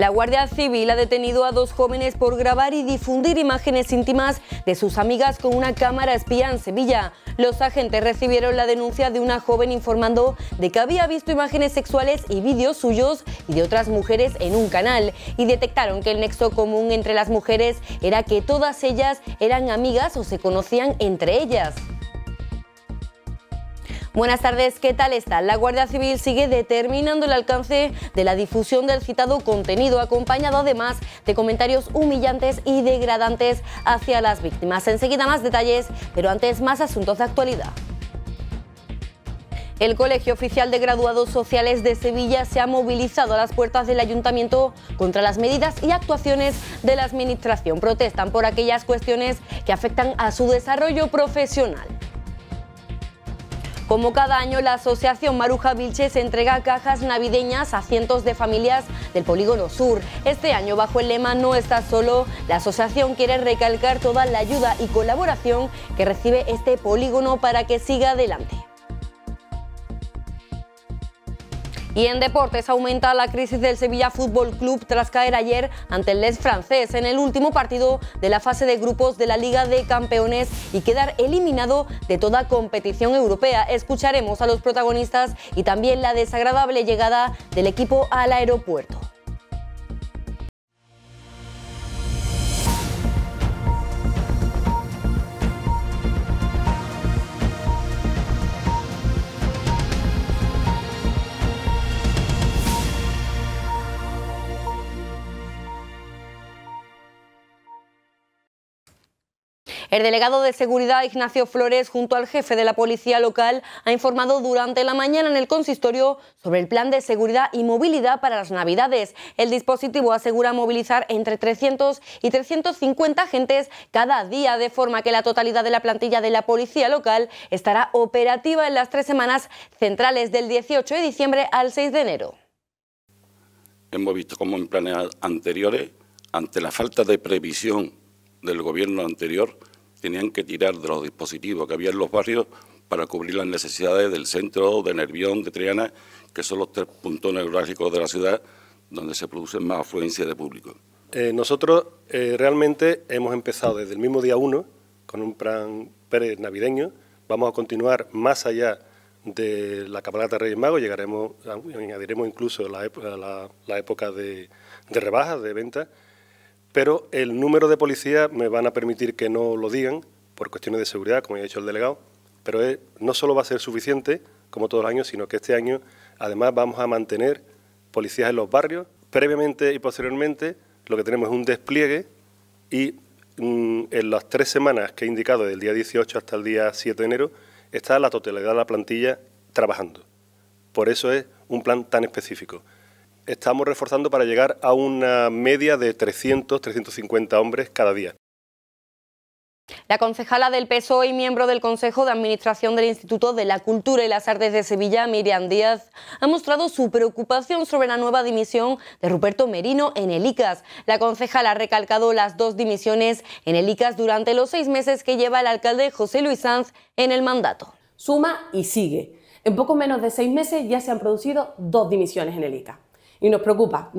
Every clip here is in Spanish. La Guardia Civil ha detenido a dos jóvenes por grabar y difundir imágenes íntimas de sus amigas con una cámara espía en Sevilla. Los agentes recibieron la denuncia de una joven informando de que había visto imágenes sexuales y vídeos suyos y de otras mujeres en un canal, y detectaron que el nexo común entre las mujeres era que todas ellas eran amigas o se conocían entre ellas. Buenas tardes, ¿qué tal está? La Guardia Civil sigue determinando el alcance de la difusión del citado contenido, acompañado además de comentarios humillantes y degradantes hacia las víctimas. Enseguida más detalles, pero antes más asuntos de actualidad. El Colegio Oficial de Graduados Sociales de Sevilla se ha movilizado a las puertas del Ayuntamiento contra las medidas y actuaciones de la Administración. Protestan por aquellas cuestiones que afectan a su desarrollo profesional. Como cada año, la asociación Maruja Vilches entrega cajas navideñas a cientos de familias del Polígono Sur. Este año, bajo el lema "No estás solo", la asociación quiere recalcar toda la ayuda y colaboración que recibe este polígono para que siga adelante. Y en deportes aumenta la crisis del Sevilla Fútbol Club tras caer ayer ante el Les francés en el último partido de la fase de grupos de la Liga de Campeones y quedar eliminado de toda competición europea. Escucharemos a los protagonistas y también la desagradable llegada del equipo al aeropuerto. El delegado de Seguridad, Ignacio Flores, junto al jefe de la policía local, ha informado durante la mañana en el consistorio sobre el plan de seguridad y movilidad para las Navidades. El dispositivo asegura movilizar entre 300 y 350 agentes cada día, de forma que la totalidad de la plantilla de la policía local estará operativa en las 3 semanas centrales del 18 de diciembre al 6 de enero. Hemos visto cómo en planes anteriores, ante la falta de previsión del gobierno anterior, tenían que tirar de los dispositivos que había en los barrios para cubrir las necesidades del centro, de Nervión, de Triana, que son los 3 puntos neurálgicos de la ciudad donde se produce más afluencia de público. Nosotros realmente hemos empezado desde el mismo día 1 con un plan pre-navideño. Vamos a continuar más allá de la cabalgata de Reyes Magos, llegaremos, añadiremos incluso la época de rebajas, de ventas. Pero el número de policías me van a permitir que no lo digan por cuestiones de seguridad, como ya ha dicho el delegado, pero no solo va a ser suficiente, como todos los años, sino que este año además vamos a mantener policías en los barrios. Previamente y posteriormente lo que tenemos es un despliegue y en las 3 semanas que he indicado, del día 18 hasta el día 7 de enero, está la totalidad de la plantilla trabajando. Por eso es un plan tan específico. Estamos reforzando para llegar a una media de 300, 350 hombres cada día. La concejala del PSOE y miembro del Consejo de Administración del Instituto de la Cultura y las Artes de Sevilla, Miriam Díaz, ha mostrado su preocupación sobre la nueva dimisión de Ruperto Merino en el ICAS. La concejala ha recalcado las 2 dimisiones en el ICAS durante los 6 meses que lleva el alcalde José Luis Sanz en el mandato. Suma y sigue. En poco menos de 6 meses ya se han producido 2 dimisiones en el ICAS. Y nos preocupa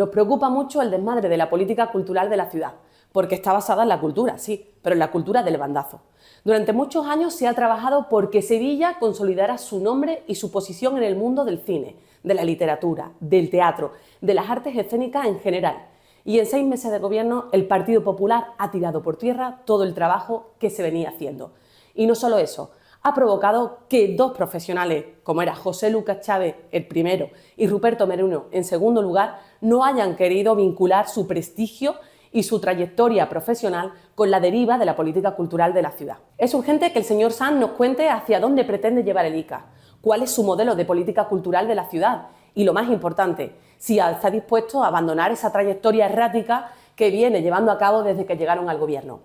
mucho el desmadre de la política cultural de la ciudad, porque está basada en la cultura, sí, pero en la cultura del bandazo. Durante muchos años se ha trabajado porque Sevilla consolidara su nombre y su posición en el mundo del cine, de la literatura, del teatro, de las artes escénicas en general. Y en 6 meses de gobierno el Partido Popular ha tirado por tierra todo el trabajo que se venía haciendo. Y no solo eso, ha provocado que 2 profesionales, como era José Lucas Chávez, el primero, y Ruperto Merino, en segundo lugar, no hayan querido vincular su prestigio y su trayectoria profesional con la deriva de la política cultural de la ciudad. Es urgente que el señor Sanz nos cuente hacia dónde pretende llevar el ICAS, cuál es su modelo de política cultural de la ciudad y, lo más importante, si está dispuesto a abandonar esa trayectoria errática que viene llevando a cabo desde que llegaron al gobierno.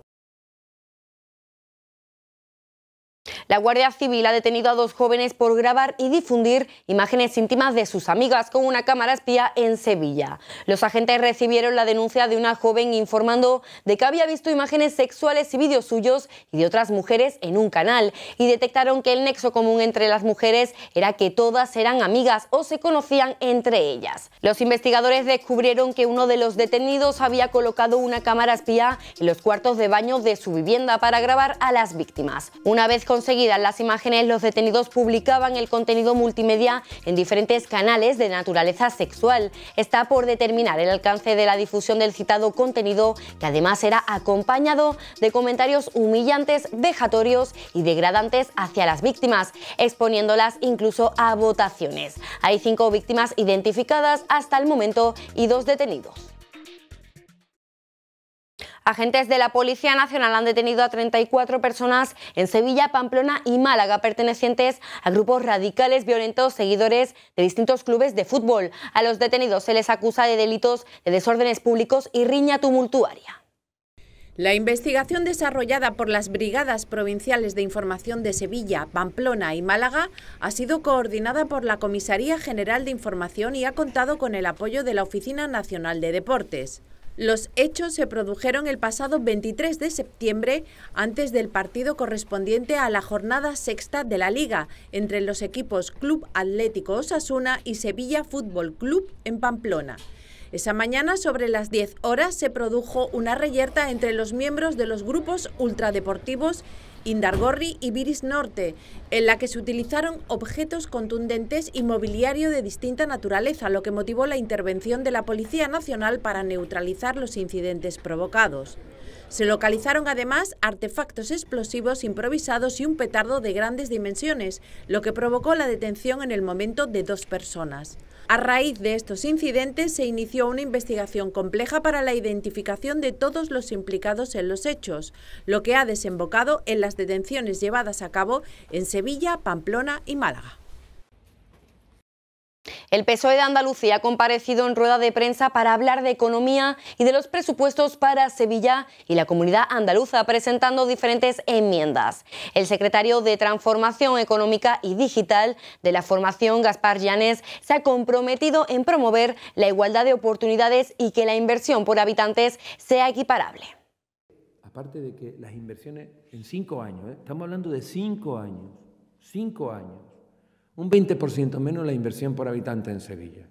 La Guardia Civil ha detenido a dos jóvenes por grabar y difundir imágenes íntimas de sus amigas con una cámara espía en Sevilla. Los agentes recibieron la denuncia de una joven informando de que había visto imágenes sexuales y vídeos suyos y de otras mujeres en un canal, y detectaron que el nexo común entre las mujeres era que todas eran amigas o se conocían entre ellas. Los investigadores descubrieron que uno de los detenidos había colocado una cámara espía en los cuartos de baño de su vivienda para grabar a las víctimas. Una vez conseguidas las imágenes, los detenidos publicaban el contenido multimedia en diferentes canales de naturaleza sexual. Está por determinar el alcance de la difusión del citado contenido, que además era acompañado de comentarios humillantes, vejatorios y degradantes hacia las víctimas, exponiéndolas incluso a votaciones. Hay 5 víctimas identificadas hasta el momento y 2 detenidos. Agentes de la Policía Nacional han detenido a 34 personas en Sevilla, Pamplona y Málaga, pertenecientes a grupos radicales violentos seguidores de distintos clubes de fútbol. A los detenidos se les acusa de delitos de desórdenes públicos y riña tumultuaria. La investigación desarrollada por las Brigadas Provinciales de Información de Sevilla, Pamplona y Málaga ha sido coordinada por la Comisaría General de Información y ha contado con el apoyo de la Oficina Nacional de Deportes. Los hechos se produjeron el pasado 23 de septiembre, antes del partido correspondiente a la jornada sexta de la Liga, entre los equipos Club Atlético Osasuna y Sevilla Fútbol Club en Pamplona. Esa mañana, sobre las 10 horas, se produjo una reyerta entre los miembros de los grupos ultradeportivos Indargorri y Viris Norte, en la que se utilizaron objetos contundentes y mobiliario de distinta naturaleza, lo que motivó la intervención de la Policía Nacional para neutralizar los incidentes provocados. Se localizaron además artefactos explosivos improvisados y un petardo de grandes dimensiones, lo que provocó la detención en el momento de 2 personas. A raíz de estos incidentes se inició una investigación compleja para la identificación de todos los implicados en los hechos, lo que ha desembocado en las detenciones llevadas a cabo en Sevilla, Pamplona y Málaga. El PSOE de Andalucía ha comparecido en rueda de prensa para hablar de economía y de los presupuestos para Sevilla y la comunidad andaluza, presentando diferentes enmiendas. El secretario de Transformación Económica y Digital de la formación, Gaspar Llanes, se ha comprometido en promover la igualdad de oportunidades y que la inversión por habitantes sea equiparable. Aparte de que las inversiones en 5 años, estamos hablando de 5 años, 5 años, un 20% menos la inversión por habitante en Sevilla.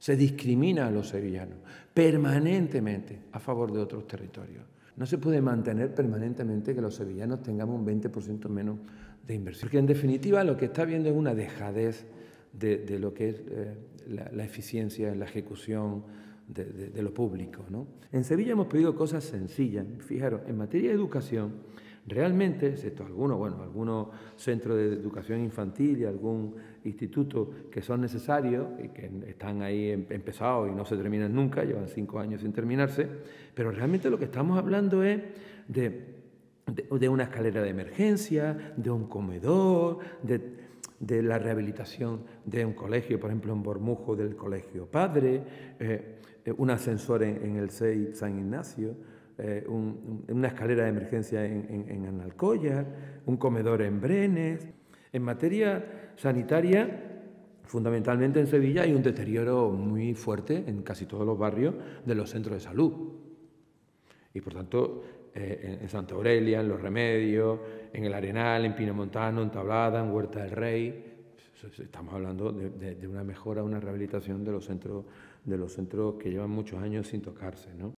Se discrimina a los sevillanos permanentemente a favor de otros territorios. No se puede mantener permanentemente que los sevillanos tengamos un 20% menos de inversión. Porque en definitiva lo que está habiendo es una dejadez de lo que es la eficiencia, la ejecución de lo público, ¿no? En Sevilla hemos pedido cosas sencillas. Fijaros, en materia de educación, realmente, excepto algunos centros de educación infantil y algún instituto que son necesarios y que están ahí empezados y no se terminan nunca, llevan 5 años sin terminarse, pero realmente lo que estamos hablando es de una escalera de emergencia, de un comedor, de la rehabilitación de un colegio, por ejemplo en Bormujo, del Colegio Padre, un ascensor en el CEI San Ignacio, una escalera de emergencia en Analcollar, un comedor en Brenes. En materia sanitaria, fundamentalmente en Sevilla hay un deterioro muy fuerte en casi todos los barrios de los centros de salud. Y por tanto, en Santa Aurelia, en Los Remedios, en El Arenal, en Pinamontano, en Tablada, en Huerta del Rey, estamos hablando de una mejora, una rehabilitación de los centros que llevan muchos años sin tocarse, ¿no?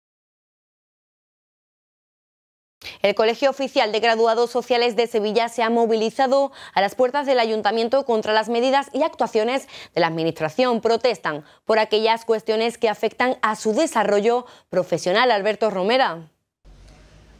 El Colegio Oficial de Graduados Sociales de Sevilla se ha movilizado a las puertas del Ayuntamiento contra las medidas y actuaciones de la Administración. Protestan por aquellas cuestiones que afectan a su desarrollo profesional. Alberto Romera.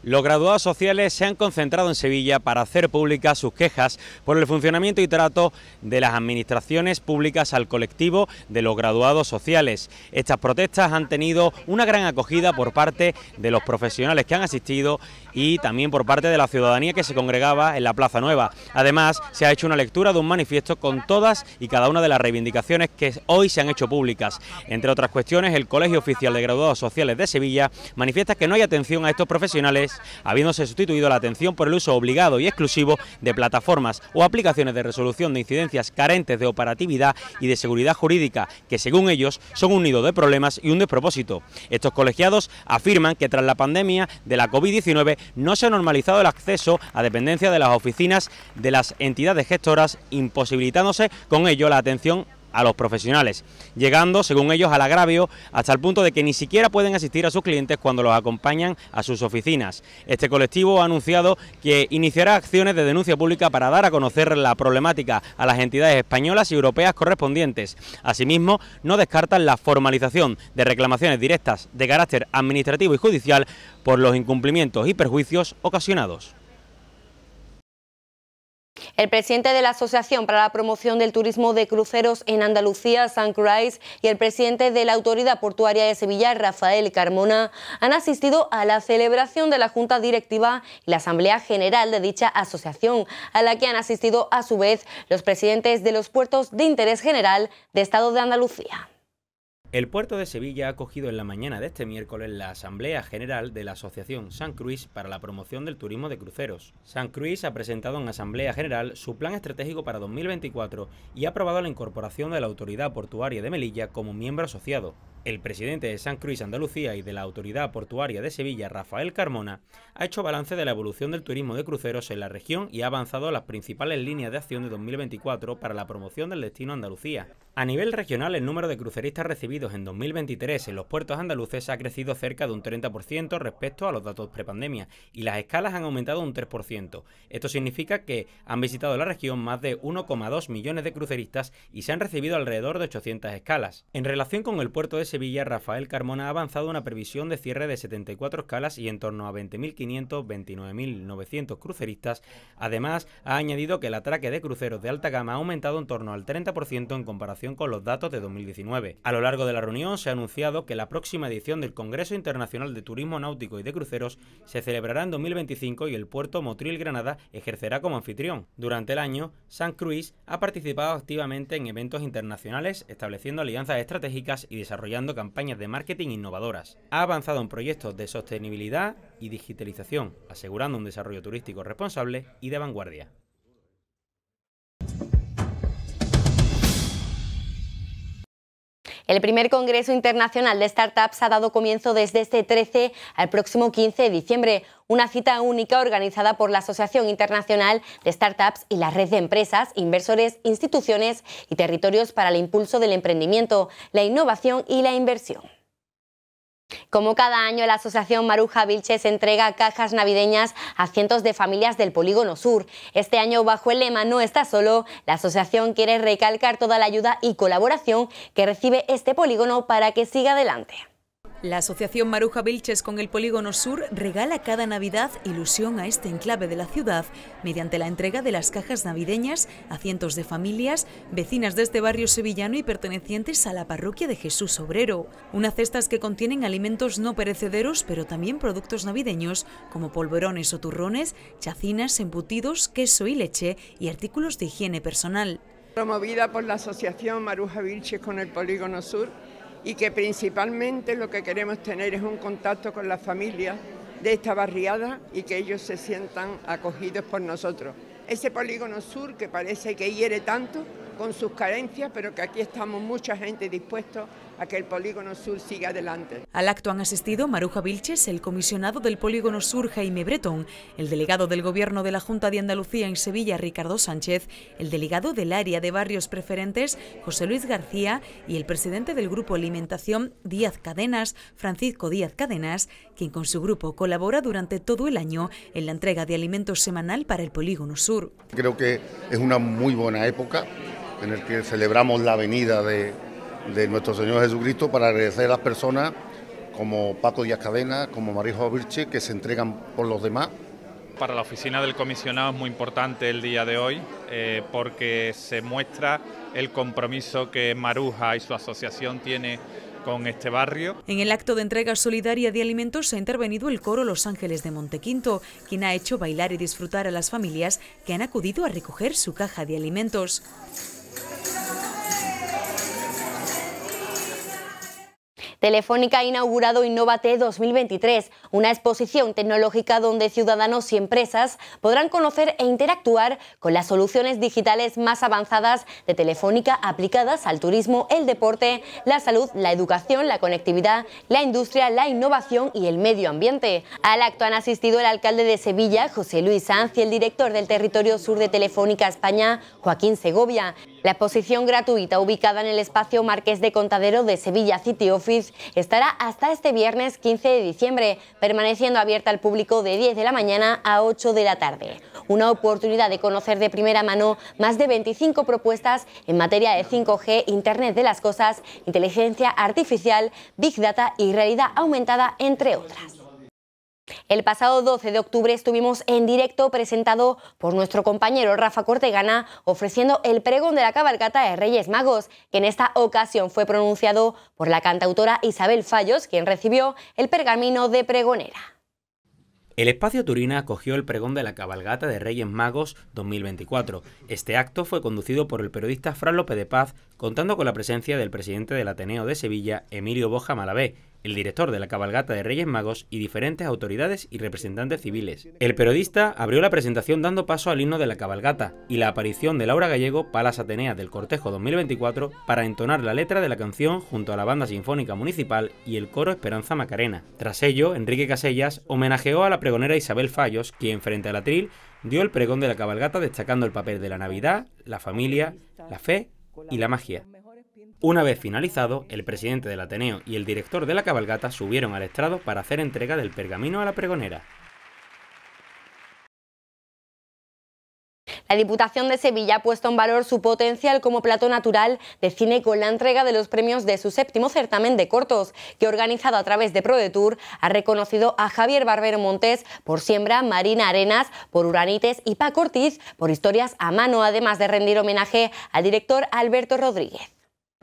Los graduados sociales se han concentrado en Sevilla para hacer públicas sus quejas por el funcionamiento y trato de las administraciones públicas al colectivo de los graduados sociales. Estas protestas han tenido una gran acogida por parte de los profesionales que han asistido y también por parte de la ciudadanía que se congregaba en la Plaza Nueva. Además, se ha hecho una lectura de un manifiesto con todas y cada una de las reivindicaciones que hoy se han hecho públicas. Entre otras cuestiones, el Colegio Oficial de Graduados Sociales de Sevilla manifiesta que no hay atención a estos profesionales, habiéndose sustituido la atención por el uso obligado y exclusivo de plataformas o aplicaciones de resolución de incidencias carentes de operatividad y de seguridad jurídica, que según ellos son un nido de problemas y un despropósito. Estos colegiados afirman que tras la pandemia de la COVID-19 no se ha normalizado el acceso a dependencia de las oficinas de las entidades gestoras, imposibilitándose con ello la atención a los profesionales, llegando, según ellos, al agravio hasta el punto de que ni siquiera pueden asistir a sus clientes cuando los acompañan a sus oficinas. Este colectivo ha anunciado que iniciará acciones de denuncia pública para dar a conocer la problemática a las entidades españolas y europeas correspondientes. Asimismo, no descartan la formalización de reclamaciones directas de carácter administrativo y judicial por los incumplimientos y perjuicios ocasionados. El presidente de la Asociación para la Promoción del Turismo de Cruceros en Andalucía, Sun Cruises, y el presidente de la Autoridad Portuaria de Sevilla, Rafael Carmona, han asistido a la celebración de la Junta Directiva y la Asamblea General de dicha asociación, a la que han asistido a su vez los presidentes de los puertos de interés general de Estado de Andalucía. El puerto de Sevilla ha acogido en la mañana de este miércoles la Asamblea General de la Asociación Sun Cruises para la promoción del turismo de cruceros. Sun Cruises ha presentado en Asamblea General su plan estratégico para 2024 y ha aprobado la incorporación de la Autoridad Portuaria de Melilla como miembro asociado. El presidente de Sun Cruises Andalucía y de la Autoridad Portuaria de Sevilla, Rafael Carmona, ha hecho balance de la evolución del turismo de cruceros en la región y ha avanzado las principales líneas de acción de 2024 para la promoción del destino Andalucía. A nivel regional, el número de cruceristas recibidos en 2023 en los puertos andaluces ha crecido cerca de un 30% respecto a los datos prepandemia y las escalas han aumentado un 3%. Esto significa que han visitado la región más de 1,2 millones de cruceristas y se han recibido alrededor de 800 escalas. En relación con el puerto de Sevilla, Rafael Carmona ha avanzado una previsión de cierre de 74 escalas y en torno a 20.500, 29.900 cruceristas. Además, ha añadido que el atraque de cruceros de alta gama ha aumentado en torno al 30% en comparación con los datos de 2019. A lo largo de la reunión se ha anunciado que la próxima edición del Congreso Internacional de Turismo Náutico y de Cruceros se celebrará en 2025 y el puerto Motril Granada ejercerá como anfitrión. Durante el año, Sun Cruises ha participado activamente en eventos internacionales, estableciendo alianzas estratégicas y desarrollando campañas de marketing innovadoras. Ha avanzado en proyectos de sostenibilidad y digitalización, asegurando un desarrollo turístico responsable y de vanguardia. El primer Congreso Internacional de Startups ha dado comienzo desde este 13 al próximo 15 de diciembre, una cita única organizada por la Asociación Internacional de Startups y la Red de Empresas, Inversores, Instituciones y Territorios para el Impulso del Emprendimiento, la Innovación y la Inversión. Como cada año, la Asociación Maruja Vilches entrega cajas navideñas a cientos de familias del Polígono Sur. Este año, bajo el lema "No estás solo", la asociación quiere recalcar toda la ayuda y colaboración que recibe este polígono para que siga adelante. La Asociación Maruja Vilches con el Polígono Sur regala cada Navidad ilusión a este enclave de la ciudad mediante la entrega de las cajas navideñas a cientos de familias, vecinas de este barrio sevillano y pertenecientes a la parroquia de Jesús Obrero. Unas cestas que contienen alimentos no perecederos, pero también productos navideños como polvorones o turrones, chacinas, embutidos, queso y leche y artículos de higiene personal. Promovida por la Asociación Maruja Vilches con el Polígono Sur, y que principalmente lo que queremos tener es un contacto con las familias de esta barriada y que ellos se sientan acogidos por nosotros. Ese Polígono Sur que parece que hiere tanto con sus carencias, pero que aquí estamos mucha gente dispuesta a que el Polígono Sur siga adelante. Al acto han asistido Maruja Vilches, el comisionado del Polígono Sur Jaime Bretón, el delegado del Gobierno de la Junta de Andalucía en Sevilla Ricardo Sánchez, el delegado del área de barrios preferentes José Luis García y el presidente del Grupo Alimentación Díaz Cadenas, Francisco Díaz Cadenas, quien con su grupo colabora durante todo el año en la entrega de alimentos semanal para el Polígono Sur. Creo que es una muy buena época en el que celebramos la venida de nuestro Señor Jesucristo para agradecer a las personas como Paco Díaz Cadena, como Maruja Vilches, que se entregan por los demás. Para la oficina del comisionado es muy importante el día de hoy porque se muestra el compromiso que Maruja y su asociación tiene con este barrio. En el acto de entrega solidaria de alimentos ha intervenido el coro Los Ángeles de Montequinto, quien ha hecho bailar y disfrutar a las familias que han acudido a recoger su caja de alimentos. Telefónica ha inaugurado Innóvate 2023, una exposición tecnológica donde ciudadanos y empresas podrán conocer e interactuar con las soluciones digitales más avanzadas de Telefónica aplicadas al turismo, el deporte, la salud, la educación, la conectividad, la industria, la innovación y el medio ambiente. Al acto han asistido el alcalde de Sevilla, José Luis Sanz, y el director del territorio sur de Telefónica España, Joaquín Segovia. La exposición gratuita, ubicada en el espacio Marqués de Contadero de Sevilla City Office, estará hasta este viernes 15 de diciembre, permaneciendo abierta al público de 10 de la mañana a 8 de la tarde. Una oportunidad de conocer de primera mano más de 25 propuestas en materia de 5G, Internet de las cosas, inteligencia artificial, Big Data y realidad aumentada, entre otras. El pasado 12 de octubre estuvimos en directo presentado por nuestro compañero Rafa Cortegana ofreciendo el pregón de la cabalgata de Reyes Magos, que en esta ocasión fue pronunciado por la cantautora Isabel Fallos, quien recibió el pergamino de pregonera. El Espacio Turina acogió el pregón de la cabalgata de Reyes Magos 2024. Este acto fue conducido por el periodista Fran López de Paz, contando con la presencia del presidente del Ateneo de Sevilla, Emilio Boja Malavé, el director de la cabalgata de Reyes Magos y diferentes autoridades y representantes civiles. El periodista abrió la presentación dando paso al himno de la cabalgata y la aparición de Laura Gallego, Palas Atenea del Cortejo 2024, para entonar la letra de la canción junto a la Banda Sinfónica Municipal y el coro Esperanza Macarena. Tras ello, Enrique Casellas homenajeó a la pregonera Isabel Fallos, quien frente al atril dio el pregón de la cabalgata destacando el papel de la Navidad, la familia, la fe y la magia. Una vez finalizado, el presidente del Ateneo y el director de la cabalgata subieron al estrado para hacer entrega del pergamino a la pregonera. La Diputación de Sevilla ha puesto en valor su potencial como plato natural de cine con la entrega de los premios de su séptimo certamen de cortos, que organizado a través de ProDetour ha reconocido a Javier Barbero Montés por Siembra, Marina Arenas por Uranites y Paco Ortiz por Historias a Mano, además de rendir homenaje al director Alberto Rodríguez.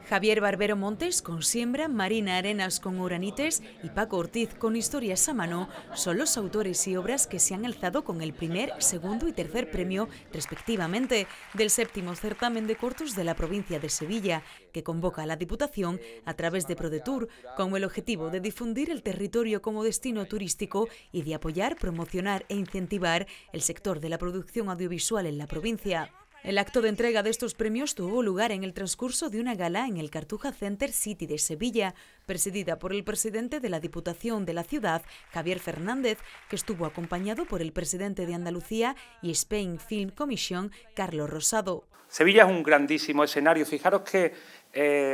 Javier Barbero Montés con Siembra, Marina Arenas con Uranites y Paco Ortiz con Historias a Mano son los autores y obras que se han alzado con el primer, segundo y tercer premio, respectivamente, del séptimo certamen de cortos de la provincia de Sevilla, que convoca a la Diputación a través de ProDetour, con el objetivo de difundir el territorio como destino turístico y de apoyar, promocionar e incentivar el sector de la producción audiovisual en la provincia. El acto de entrega de estos premios tuvo lugar en el transcurso de una gala en el Cartuja Center City de Sevilla, presidida por el presidente de la Diputación de la ciudad, Javier Fernández, que estuvo acompañado por el presidente de Andalucía y Spain Film Commission, Carlos Rosado. Sevilla es un grandísimo escenario. Fijaros que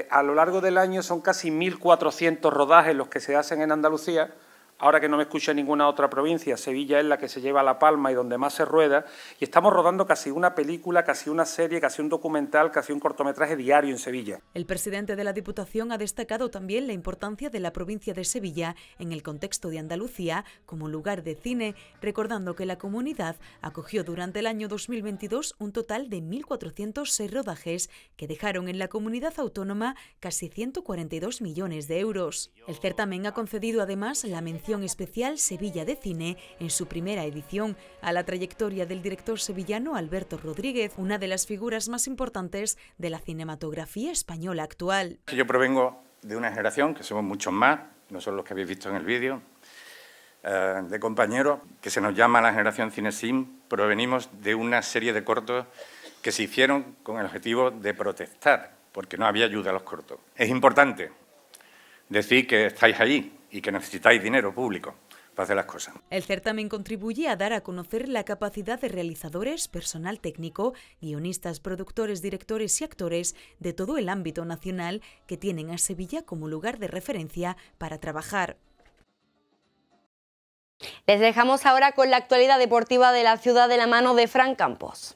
a lo largo del año son casi 1.400 rodajes los que se hacen en Andalucía. Ahora que no me escucha ninguna otra provincia, Sevilla es la que se lleva la palma y donde más se rueda, y estamos rodando casi una película, casi una serie, casi un documental, casi un cortometraje diario en Sevilla. El presidente de la Diputación ha destacado también la importancia de la provincia de Sevilla en el contexto de Andalucía como lugar de cine, recordando que la comunidad acogió durante el año 2022 un total de 1.406 rodajes que dejaron en la comunidad autónoma casi 142 millones de euros. El certamen ha concedido además la mención especial Sevilla de Cine en su primera edición a la trayectoria del director sevillano Alberto Rodríguez, una de las figuras más importantes de la cinematografía española actual. Yo provengo de una generación, que somos muchos más, no son los que habéis visto en el vídeo, de compañeros, que se nos llama la generación Cinesim. Provenimos de una serie de cortos que se hicieron con el objetivo de protestar, porque no había ayuda a los cortos. Es importante decir que estáis allí y que necesitáis dinero público para hacer las cosas. El certamen contribuye a dar a conocer la capacidad de realizadores, personal técnico, guionistas, productores, directores y actores de todo el ámbito nacional que tienen a Sevilla como lugar de referencia para trabajar. Les dejamos ahora con la actualidad deportiva de la ciudad de la mano de Fran Campos.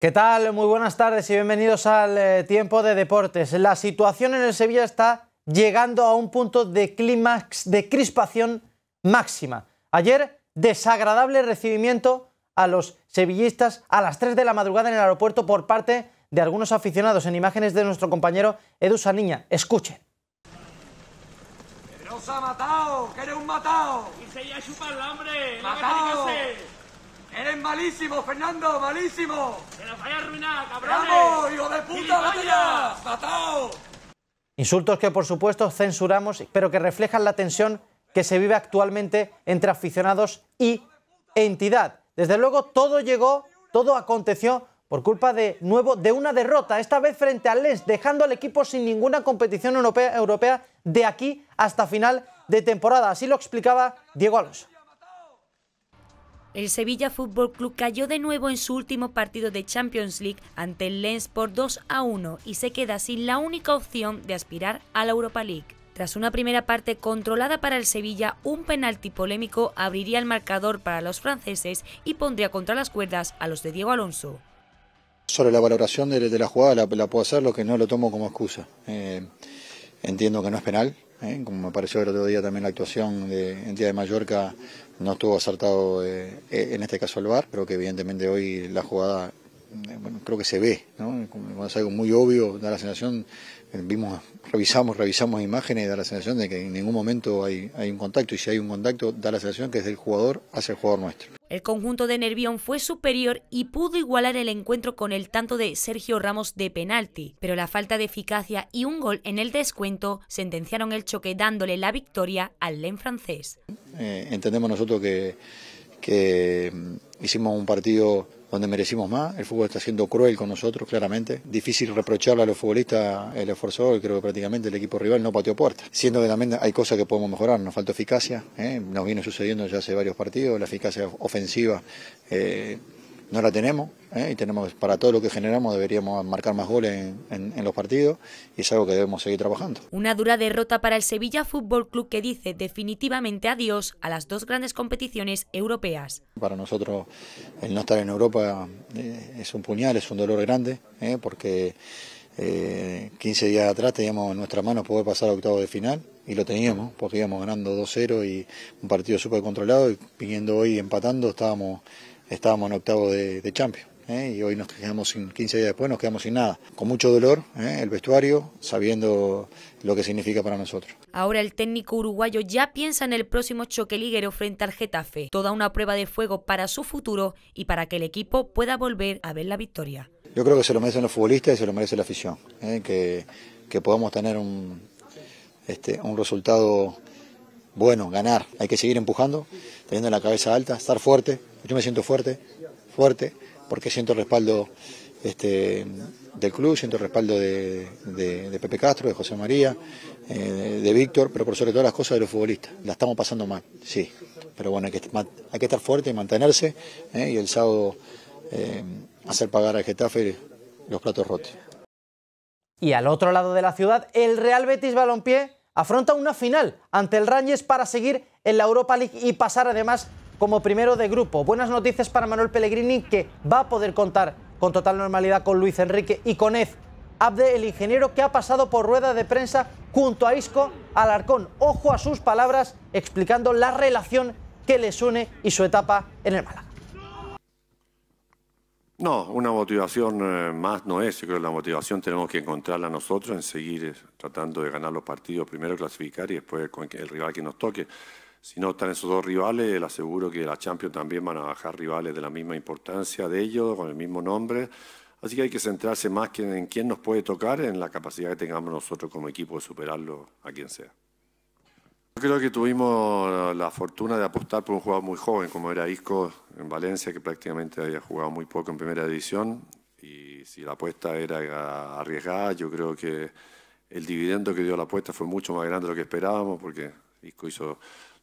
¿Qué tal? Muy buenas tardes y bienvenidos al Tiempo de Deportes. La situación en el Sevilla está llegando a un punto de clímax, de crispación máxima. Ayer, desagradable recibimiento a los sevillistas a las 3 de la madrugada en el aeropuerto por parte de algunos aficionados en imágenes de nuestro compañero Edu Saniña. Escuchen. ¡Pedrosa, matao! ¡Que eres un matao! ¡Irse ya a chuparla, hombre! ¡Matao! ¡Eres malísimo, Fernando! ¡Malísimo! ¡Que nos vaya a arruinar, cabrones! ¡Vamos, hijo de puta, vete ya! ¡Matao! Insultos que, por supuesto, censuramos, pero que reflejan la tensión que se vive actualmente entre aficionados y entidad. Desde luego, todo llegó, todo aconteció por culpa de una derrota, esta vez frente al Lens, dejando al equipo sin ninguna competición europea de aquí hasta final de temporada. Así lo explicaba Diego Alonso. El Sevilla Fútbol Club cayó de nuevo en su último partido de Champions League ante el Lens por 2-1 y se queda sin la única opción de aspirar a la Europa League. Tras una primera parte controlada para el Sevilla, un penalti polémico abriría el marcador para los franceses y pondría contra las cuerdas a los de Diego Alonso. Sobre la valoración de la jugada la puedo hacer, lo que no lo tomo como excusa. Entiendo que no es penal. Como me pareció el otro día también la actuación en día de Mallorca, no estuvo acertado en este caso el VAR. Creo que evidentemente hoy la jugada, bueno, creo que se ve, ¿no? Cuando es algo muy obvio, da la sensación, revisamos imágenes, da la sensación de que en ningún momento hay un contacto, y si hay un contacto da la sensación que es del jugador hacia el jugador nuestro. El conjunto de Nervión fue superior y pudo igualar el encuentro con el tanto de Sergio Ramos de penalti, pero la falta de eficacia y un gol en el descuento sentenciaron el choque, dándole la victoria al Lens francés. Entendemos nosotros que hicimos un partido donde merecimos más. El fútbol está siendo cruel con nosotros, claramente. Difícil reprocharle a los futbolistas el esfuerzo, creo que prácticamente el equipo rival no pateó puerta. Siendo que también hay cosas que podemos mejorar, nos falta eficacia, nos viene sucediendo ya hace varios partidos, la eficacia ofensiva no la tenemos, y tenemos, para todo lo que generamos deberíamos marcar más goles en los partidos, y es algo que debemos seguir trabajando. Una dura derrota para el Sevilla Fútbol Club, que dice definitivamente adiós a las dos grandes competiciones europeas. Para nosotros el no estar en Europa es un puñal, es un dolor grande, porque 15 días atrás teníamos en nuestra mano poder pasar a octavos de final, y lo teníamos, porque íbamos ganando 2-0 y un partido súper controlado, y viniendo hoy empatando estábamos en octavos de Champions, y hoy nos quedamos sin, 15 días después nos quedamos sin nada. Con mucho dolor, el vestuario, sabiendo lo que significa para nosotros. Ahora el técnico uruguayo ya piensa en el próximo choque liguero frente al Getafe, toda una prueba de fuego para su futuro y para que el equipo pueda volver a ver la victoria. Yo creo que se lo merecen los futbolistas y se lo merece la afición, que podamos tener un resultado bueno, ganar. Hay que seguir empujando, teniendo la cabeza alta, estar fuerte. Yo me siento fuerte, porque siento el respaldo del club, siento el respaldo de Pepe Castro, de José María, de Víctor, pero por sobre todas las cosas de los futbolistas. La estamos pasando mal, sí, pero bueno, hay que estar fuerte y mantenerse, y el sábado hacer pagar al Getafe los platos rotos. Y al otro lado de la ciudad, el Real Betis Balompié afronta una final ante el Rangers para seguir en la Europa League y pasar además como primero de grupo. Buenas noticias para Manuel Pellegrini, que va a poder contar con total normalidad con Luis Enrique y con Ez Abde, el ingeniero que ha pasado por rueda de prensa junto a Isco Alarcón. Ojo a sus palabras explicando la relación que les une y su etapa en el Málaga. No, una motivación más no es. Yo creo que la motivación tenemos que encontrarla nosotros en seguir tratando de ganar los partidos, primero clasificar y después con el rival que nos toque. Si no están esos dos rivales, le aseguro que la Champions también van a bajar rivales de la misma importancia de ellos, con el mismo nombre. Así que hay que centrarse más que en quién nos puede tocar, en la capacidad que tengamos nosotros como equipo de superarlo a quien sea. Yo creo que tuvimos la fortuna de apostar por un jugador muy joven, como era Isco en Valencia, que prácticamente había jugado muy poco en primera división. Y si la apuesta era arriesgada, yo creo que el dividendo que dio la apuesta fue mucho más grande de lo que esperábamos, porque Isco hizo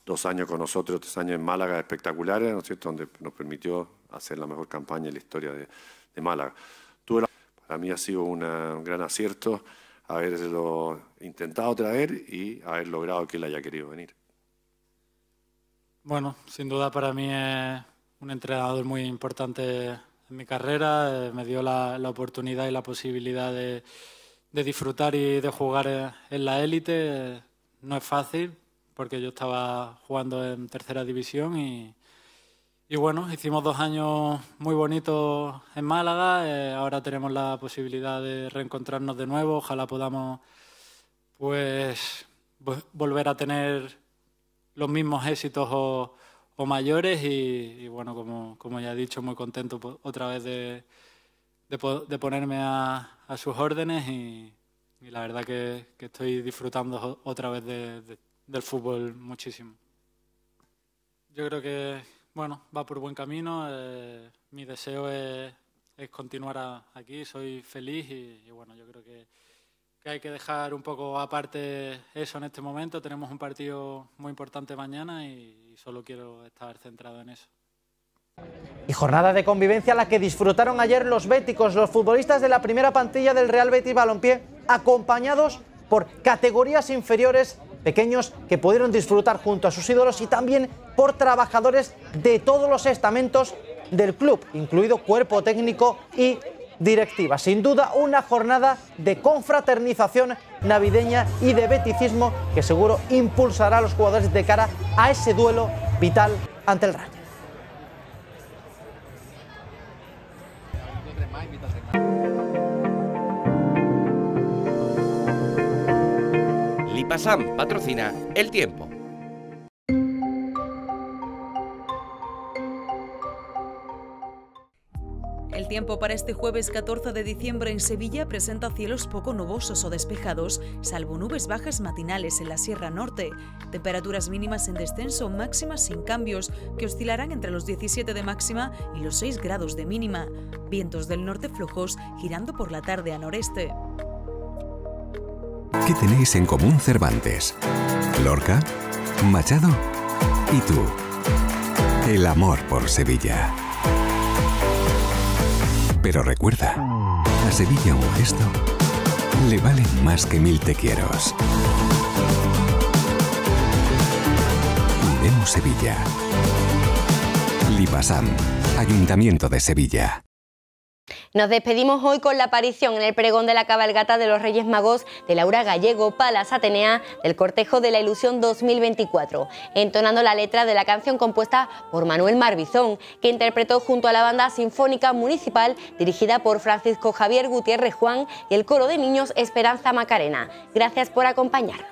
2 años con nosotros, 3 años en Málaga espectaculares, ¿no es cierto?, donde nos permitió hacer la mejor campaña en la historia de Málaga. Para mí ha sido un gran acierto haberlo intentado traer y haber logrado que él haya querido venir. Bueno, sin duda para mí es un entrenador muy importante en mi carrera. Me dio la oportunidad y la posibilidad de disfrutar y de jugar en la élite. No es fácil, porque yo estaba jugando en tercera división y, Y bueno, hicimos 2 años muy bonitos en Málaga, ahora tenemos la posibilidad de reencontrarnos de nuevo, ojalá podamos pues volver a tener los mismos éxitos o mayores y bueno, como ya he dicho, muy contento otra vez de ponerme a sus órdenes y la verdad que estoy disfrutando otra vez del fútbol muchísimo. Yo creo que... Bueno, va por buen camino. Mi deseo es continuar aquí. Soy feliz y bueno, yo creo que hay que dejar un poco aparte eso en este momento. Tenemos un partido muy importante mañana y solo quiero estar centrado en eso. Y jornada de convivencia a la que disfrutaron ayer los béticos, los futbolistas de la primera plantilla del Real Betis Balompié, acompañados por categorías inferiores, pequeños que pudieron disfrutar junto a sus ídolos y también por trabajadores de todos los estamentos del club, incluido cuerpo técnico y directiva. Sin duda, una jornada de confraternización navideña y de beticismo que seguro impulsará a los jugadores de cara a ese duelo vital ante el Rayo. Lipasam patrocina El Tiempo. El tiempo para este jueves 14 de diciembre en Sevilla presenta cielos poco nubosos o despejados, salvo nubes bajas matinales en la Sierra Norte. Temperaturas mínimas en descenso, máximas sin cambios, que oscilarán entre los 17 de máxima y los 6 grados de mínima. Vientos del norte flojos, girando por la tarde a noreste. ¿Qué tenéis en común Cervantes, Lorca, Machado y tú? El amor por Sevilla. Pero recuerda, a Sevilla un gesto le vale más que 1000 te quieros. Cuidemos Sevilla. Lipasam, Ayuntamiento de Sevilla. Nos despedimos hoy con la aparición en el pregón de la cabalgata de los Reyes Magos de Laura Gallego, Palas Atenea, del cortejo de la Ilusión 2024, entonando la letra de la canción compuesta por Manuel Marbizón, que interpretó junto a la banda sinfónica municipal dirigida por Francisco Javier Gutiérrez Juan y el coro de niños Esperanza Macarena. Gracias por acompañarnos.